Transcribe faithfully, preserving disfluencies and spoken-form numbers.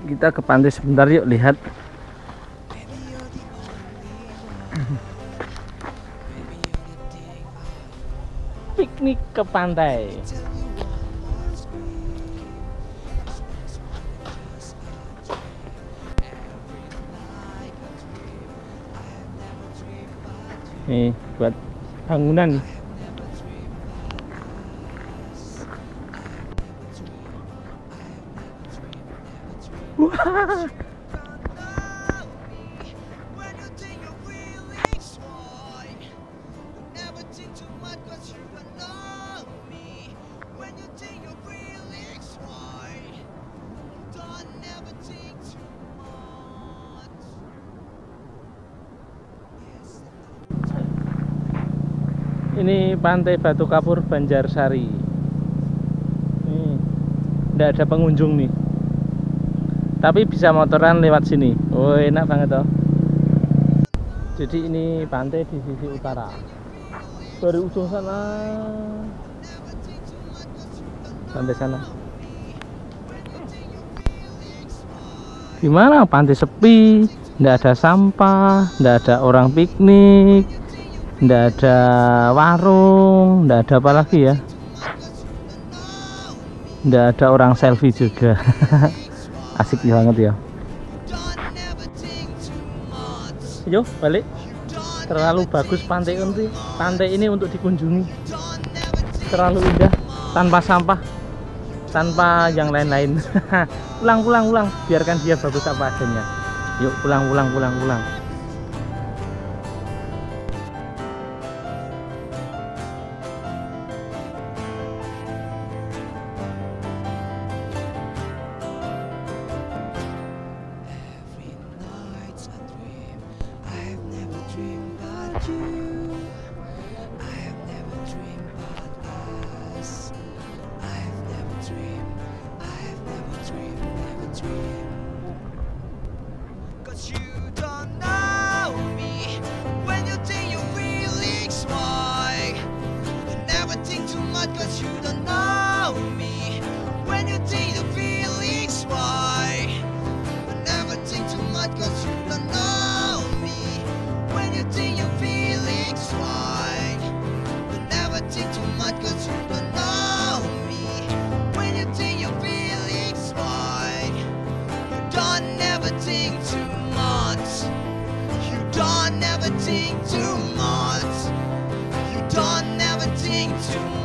Kita ke pantai sebentar yuk, lihat. Piknik ke pantai. Nih, buat bangunan. Wah. Ini pantai Batu Kapur Banjarsari. Nih, nggak ada pengunjung nih. Tapi bisa motoran lewat sini. Oh, enak banget toh. Jadi ini pantai di sisi utara. Dari ujung sana sampai sana. Gimana? Pantai sepi, nggak ada sampah, nggak ada orang piknik. Nggak ada warung, nggak ada apa lagi ya, nggak ada orang selfie juga. Asik banget ya. Yuk balik. Terlalu bagus pantai ini. Pantai ini untuk dikunjungi. Terlalu indah, tanpa sampah, tanpa yang lain-lain. Pulang, pulang, pulang. Biarkan dia bagus apa adanya. Yuk pulang, pulang, pulang, pulang. Don't never think too much. You don't never think too much.